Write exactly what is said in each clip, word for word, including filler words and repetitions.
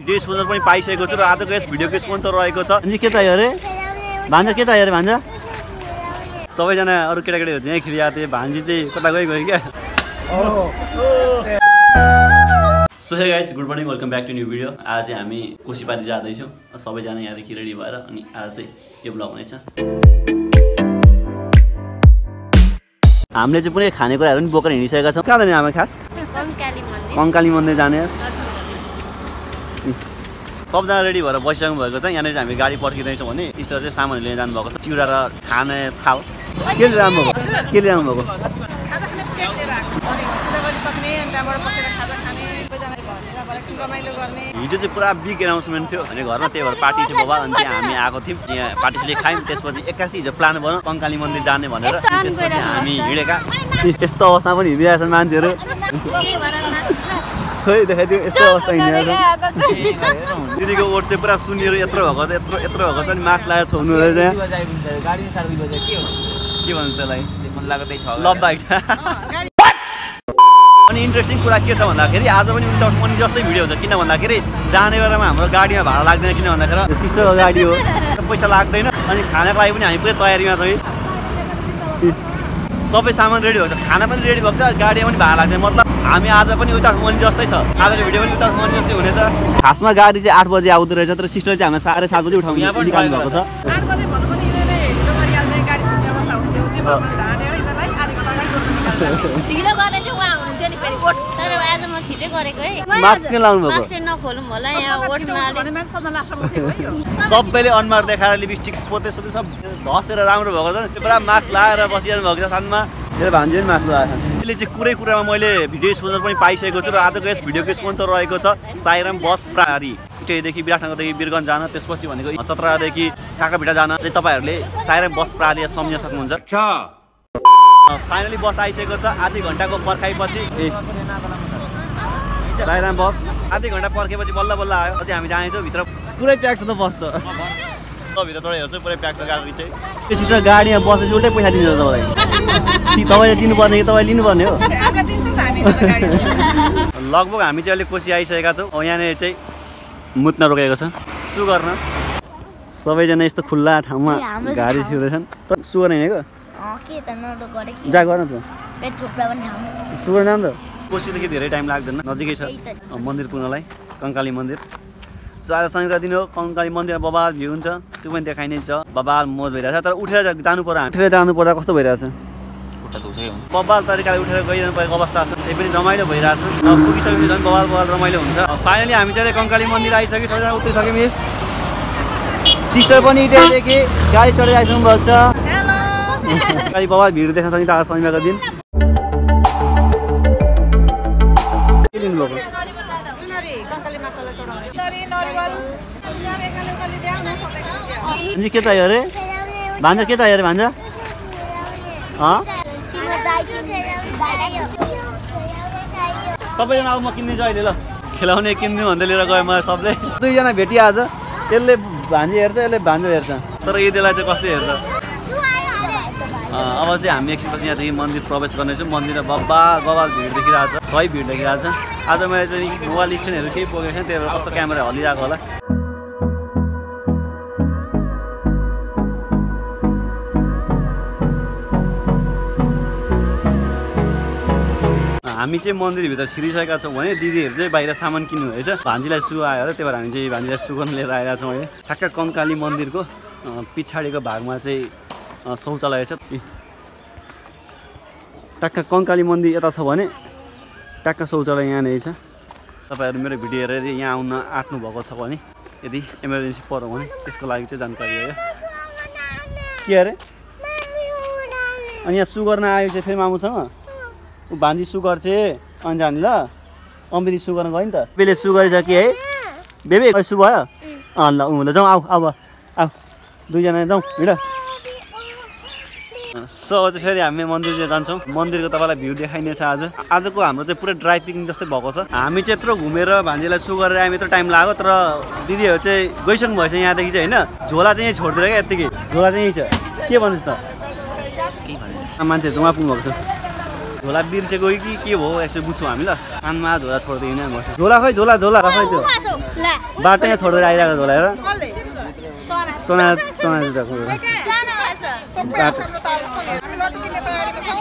Video sponsor पनि पाइसकेको छ र आजको यस भिडियोको स्पोन्सर रहेको छ। अनि के चाहियो अरे भान्जा, के चाहियो अरे भान्जा? सबैजना अरु केटाकेटीहरु चाहिँ खिरिया थिए, भान्जी चाहिँ कता गई गयो के। So hey guys, good morning, welcome back to new video. आज हामी कोशी बारी जादै छौं सबैजना यहाँदेखि रेडी भएर, अनि आज चाहिँ यो ब्लग हुनेछ। हामीले चाहिँ पुरै खानेकुराहरू पनि बोकेर हिँडिसकेका छौँ। कहाँ जाने हामी खास? कङ्काली मन्दिर। कङ्काली मन्दिर जाने। सबजना रेडी भएर बसिसक्नु भएको छ। यहाँनिर हामी गाडी पर्खिँदैछौँ भने सिस्टर चाहिँ सामान लिएर जानुभएको छ। चिउरा र खाने थाल के राम्रो भएको? के राम्रो भएको? हिजो चाहिँ पुरा बिग एनाउन्समेन्ट थियो भने घरमा, त्यही भएर पार्टी थियो बाबा, अनि त्यहाँ हामी आएको थियौँ। यहाँ पार्टीले खायौँ, त्यसपछि एक्कासी हिजो प्लान बनायौँ कङ्काली मन्दिर जाने भनेर। त्यसपछि हामी हिँडेका। यस्तो अवस्था पनि हिँडिरहेछन् मान्छेहरू, खै देखाइदिउँ यस्तो अवस्था हिँडिरहेछ। दिदीको ओठ चाहिँ पुरा सुनिएर यत्रो भएको छ, यत्रो यत्रो भएको छ नि, मास्क लगाएर छोड्नु रहेछ। के भन्छ त्यसलाई? Love bite. अनि इन्ट्रेस्टिङ कुरा के छ भन्दाखेरि आज पनि विदाउट मनी जस्तै भिडियो हुन्छ। किन भन्दाखेरि जाने बेलामा हाम्रो गाडीमा भाडा लाग्दैन, किन भन्दाखेरि सिस्टरको गाडी हो, पैसा लाग्दैन। अनि खानाको लागि पनि हामी पुरै तयारीमा छौँ, सबै सामान रेडी भएको छ, खाना पनि रेडी भएको छ, गाडीमा पनि भाडा लाग्दैन। मतलब हामी आज पनि विदाउट मनी जस्तै छ, आजको भिडियो पनि विदाउट मनी जस्तै हुनेछ। खासमा गाडी चाहिँ आठ बजे आउँदो रहेछ, तर सिस्टर चाहिँ हामीलाई साढे सात बजे उठाउनु निकाल्नु भएको छ। सबैले अनुहार देखाएर लिपस्टिक पोते सब धसेर राम्रो भएको छ। पुरा मास्क लगाएर बसिरहनु भएको छ। साथमा मेरो भान्जी पनि मास्क लगाएको छ। यसले चाहिँ कुरै कुरामा मैले भिडियो स्पोन्सर पनि पाइसकेको छु र आजको यस भिडियोको स्पोन्सर रहेको छ साइराम बस प्रारी। इटैदेखि विराटनगरदेखि बिरगञ्ज जान, त्यसपछि भनेको चतरादेखि काकाभिटा जान चाहिँ तपाईँहरूले साइराम बस प्रारी सम्झिन सक्नुहुन्छ। फाइनली बस आइसकेको छ। आधी घन्टाको पर्खाइपछि साइराम बस आधी घन्टा पर्खेपछि बल्ल बल्ल आयो। अझै हामी जानेछौँ। भित्र पुरै प्याक छ त बस, त भित्र चढेर चाहिँ पुरै प्याक छ गाडी चाहिँ। त्यसपछि गाडीमा बसेपछि उल्टै पैसा दिन्छ तपाईँलाई, तपाईँले दिनुपर्ने कि तपाईँ लिनुपर्ने हो? लगभग हामी चाहिँ अहिले कोशी आइसकेका छौँ। यहाँनिर चाहिँ मुत्न रोकेको छ सु गर्न। सबैजना यस्तो खुल्ला ठाउँमा गाडी छिर्दैछन्। सु गर्ने हिँडेको सुगरनाम त कोशीदेखि धेरै टाइम लाग्दैन, नजिकै छ मन्दिर पुग्नलाई, कङ्काली मन्दिर। सो आज शनिबार दिन हो। कङ्काली मन्दिरमा बबाल भ्यू हुन्छ, त्यो पनि देखाइने छ। बबाल मोज भइरहेछ, तर उठेर जानु पर्दा उठेर जानु पर्दा कस्तो भइरहेछ? बबाल तरिकाले उठेर गइरहनु परेको अवस्था छ, त्यही पनि रमाइलो भइरहेछ। पुगिसकेपछि झन् बबाल बबाल रमाइलो हुन्छ। फाइनली हामी चाहिँ कङ्काली मन्दिर आइसक्यो, सबैजना उत्रिसक्यौँ। मिस सिस्टर पनि इटैदेखि गाडी चढेर आइसक्नु भएको छ। कङ्काली बबाल भिड देख्न सक्छ आज शनिबारको दिन। के लिनु भएको? अनि के चाहियो अरे भान्जा? के चाहियो अरे भान्जा? सबैजना अब म किनिदिन्छु अहिले, ल खेलाउने किन्नु भन्दै लिएर गयो मलाई सबले। दुईजना भेटियो आज, यसले भान्जी हेर्छ, यसले भान्जा हेर्छ, तर यतिलाई चाहिँ कसले हेर्छ? अब चाहिँ हामी एकछिनपछि यहाँदेखि मन्दिर प्रवेश गर्नेछौँ। मन्दिरमा बबाल बबाल भिड देखिरहेको छ, सही भिड देखिरहेको छ। आज मैले चाहिँ मोबाइल स्ट्यान्डहरू केही बोकेको थिएँ, त्यही भएर कस्तो क्यामेरा हलिरहेको होला। हामी चाहिँ मन्दिरभित्र छिरिसकेका छौँ भने दिदीहरू चाहिँ बाहिर सामान किन्नुहुँदैछ। भान्जीलाई सु आयो र, त्यही भएर हामी चाहिँ भान्जीलाई सु गर्न लिएर आइरहेको छौँ। अहिले ठ्याक्क कङ्काली मन्दिरको पछाडिको भागमा चाहिँ शौचालय छ। टक्क कङ्काली मन्दिर यता छ भने टक्क शौचालय यहाँनिर छ। तपाईँहरू मेरो भिडियो हेरेर यहाँ आउन आँट्नु भएको छ भने, यदि इमर्जेन्सी पर्यो भने त्यसको लागि चाहिँ जानकारी हो। के अरे? अनि यहाँ सु गर्न आयो चाहिँ फेरि मामुसँग ऊ भान्जी सु गर्छ अनि जाने। ल अम्बिनी सु गर्न गयो नि त, बेले सु गरिसक्यो कि है बेबे? सु भयो। अँ ल ऊ ल जाउँ, आऊ आऊ आऊ दुईजना जाउँ हिँड। सो चाहिँ फेरि हामी मन्दिर चाहिँ जान्छौँ। मन्दिरको तपाईँलाई भ्यू देखाइनेछ। आज आजको हाम्रो चाहिँ पुरै ड्राई पिकिङ जस्तै भएको छ। हामी चाहिँ यत्रो घुमेर भान्जीलाई सु गरेर आयौँ, यत्रो टाइम लाग्यो, तर दिदीहरू चाहिँ गइसक्नु भएछ यहाँदेखि चाहिँ। होइन झोला चाहिँ यहीँ छोडिदिएर क्या, यत्तिकै झोला चाहिँ यहीँ छ। के भन्नुहोस् त? मान्छेहरू जम्मा पुग्नु भएको छ। झोला बिर्सेको कि के भयो, यसो बुझ्छौँ हामी। ल कानमा झोला छोडिदिएन झोला, खै झोला झोला रखाइदियो। बाटे छोड़ दे आइरा होला हैन चना चना राख्नु चना छ सबै आफ्नो ताल खोले हामी लड्डु किन्ने तयारीमा छौ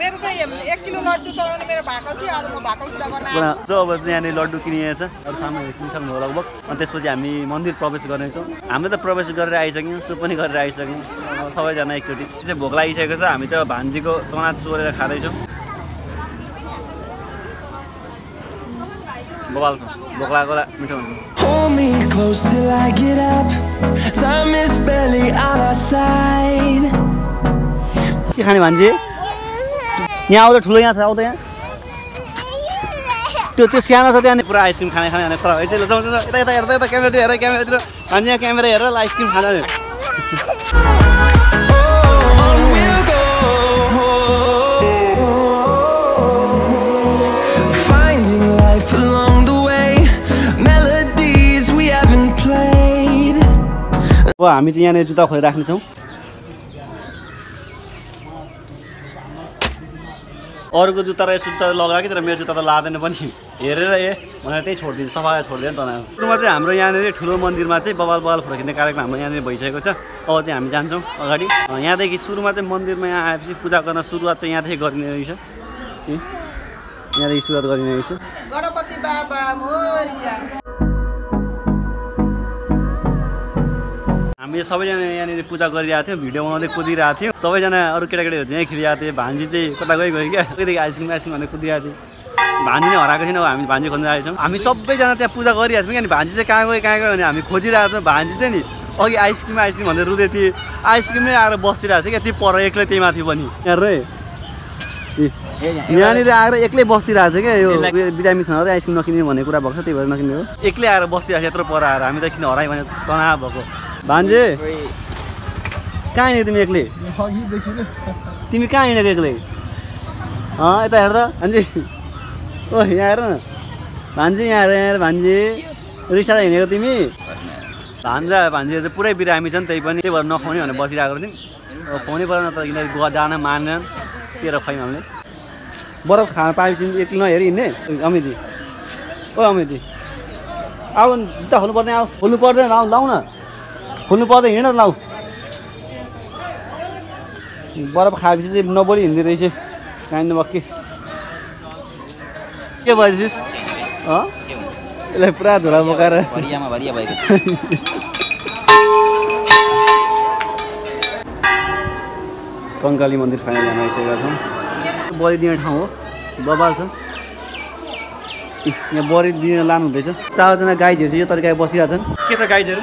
मेरो चाहिँ एक किलो लड्डु चलाउने मेरो भाको थियो आज म भाको कुरा गर्न आएको जो अब चाहिँ यहाँ लड्डु किनिएछ अरु सामान किनिसक्नु हो लगभग अनि त्यसपछि हामी मन्दिर प्रवेश गर्ने छौ हामी त प्रवेश गरेर आइसक्यौ सो पनि गरेर आइसक्यौ सबै जना एकचोटी चाहिँ भोक लागिसकेको छ हामी त भान्जीको चना सोरेर खादै छौ Hold me close till I get up. Time is barely on our side. क्या खाने भांजी? यहाँ आओ तो ठुले यहाँ से आओ तो यहाँ. तो तो सियाना साथ यानी पूरा आइसक्रीम खाने खाने आने पड़ा. ऐसे लोग समझते हैं इतना इतना इतना इतना कैमरे यार कैमरे इतना भांजी यहाँ कैमरे यार आइसक्रीम खाना है. अब हामी चाहिँ यहाँ जुत्ता खोलेर राख्ने छौं अरुको जुत्ता र यसको जुत्ता लगाके तर मेरो जुत्ता त लादैन पनि हेरेर ए मलाई त्यही छोड्दिन सफाया छोड्दिन तनाउ सुरुमा चाहिँ हाम्रो यहाँ ठुलो मन्दिरमा चाहिँ बवाल बवाल फोटो खिच्ने कार्यक्रम हाम्रो यहाँ भइसकेको छ अब चाहिँ हामी जान्छौं अगाडि यहाँदेखि सुरुमा चाहिँ मन्दिरमा यहाँ आएपछि पूजा गर्न सुरुवात चाहिँ यहाँदेखि गरिने रहेछ यहाँदेखि सुरुवात गरिने रहेछ गणपति बाबा मोरिया हामीले सबैजना यहाँ पूजा गरिरहेको थियो भिडियो बनाउँदै कुदिरहेको थियो सबैजना अरु केटाकेटीहरू चाहिँ खेलिरहेको थिए भान्जी चाहिँ कता गइ गयो क्या कतिदेखि आइसक्रिम आइसक्रिम भनेर कुदिरहेको थियो भान्जी नै हराएको छैन अब हामी भान्जी खोज्न आएछौँ हामी सबैजना त्यहाँ पूजा गरिरहेको थियौँ क्या भान्जी चाहिँ कहाँ गयो कहाँ गयो भने हामी खोजिरहेको छौँ भान्जी चाहिँ नि अघि आइसक्रिम आइसक्रिम भनेर रुँदै थिए आइसक्रिममै आएर बसिरहेको थियो क्या त्यो पर एक्लै त्यही माथि पनि यहाँनिर आएर एक्लै बसिरहेको छ क्या यो बिरामी छ अरे आइसक्रिम नकिन्ने भन्ने कुरा भएको छ त्यही भएर नकिन्ने हो एक्लै आएर बसिरहेको यत्रो पर आएर हामी त किन हरायो भने तनाव भएको भान्जे कहाँ हिँड्यो तिमी एक्लै तिमी कहाँ हिँडेको एक्लै अँ यता हेर त भान्जी ओ यहाँ हेर न भान्जी यहाँ हेर यहाँ भान्जी रिक्सा हिँडेको तिमी भान्जा भान्जी चाहिँ पुरै बिरामी छ नि त्यही पनि त्यही भएर नखुवाउने भनेर बसिरहेको थियौँ अब खुवाउनै परेन त किनकि गुवा जान मानेन तेह्र खुवायौँ हामीले बरफ खान पाएपछि एक्लै नहेरी हिँड्ने अमिती ओ अमिती आऊ जुत्ता खोल्नु पर्दैन आऊ खोल्नु पर्दैन लाउ लाउ न खुल्नु पर्दा हिँड न लाउ बरफ खाएपछि चाहिँ नबोली हिँड्दै रहेछ काइन्ड बक्की के भएपछि यसलाई पुरा झोला बोकाएर कङ्काली मन्दिर फाइनल जान आइसकेका छौँ बढी दिने ठाउँ हो बबाल छ यहाँ बढी दिन लानु हुँदैछ चारजना गाइजहरू चाहिँ यो तरिकाले बसिरहेको छन् के छ गाइजहरू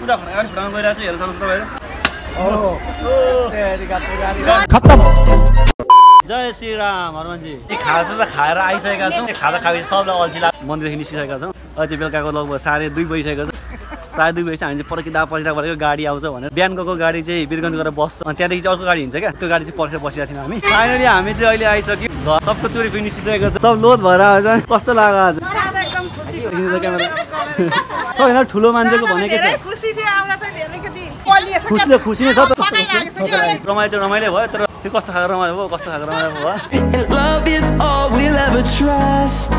पूजा खाने फुटाउन गइरहेको छु हेर्न सक्छ तपाईँहरू जय श्री राम हनुमानजी खाजा त खाएर आइसकेका छौँ खाजा खाएपछि सबलाई अल्छी लाग्छ मन्दिरदेखि निस्किसकेका छौँ अझै बेलुकाको लगभग साढे दुई बजिसकेको छ साढे दुई बजीसम्म हामी चाहिँ पर्खिँदा पर्खिँदा परेको गाडी आउँछ भनेर बिहान गएको गाडी चाहिँ बिरगन्ज गएर बस्छ अनि त्यहाँदेखि चाहिँ अर्को गाडी हिँड्छ क्या त्यो गाडी चाहिँ पर्खेर बसिरहेको थियौँ हामी फाइनली हामी चाहिँ अहिले आइसक्यौँ घर सबको चोरी पनि निस्किसकेको छ सब लोड भएर आएछ कस्तो लाग्यो आज सबैभन्दा ठुलो मान्छेको भनेको छ खुसीले खुसी नै छ रमाइलो रमाइलो भयो तर कस्तो खाएको रमाइलो भयो कस्तो खाएको रमाइलो भयो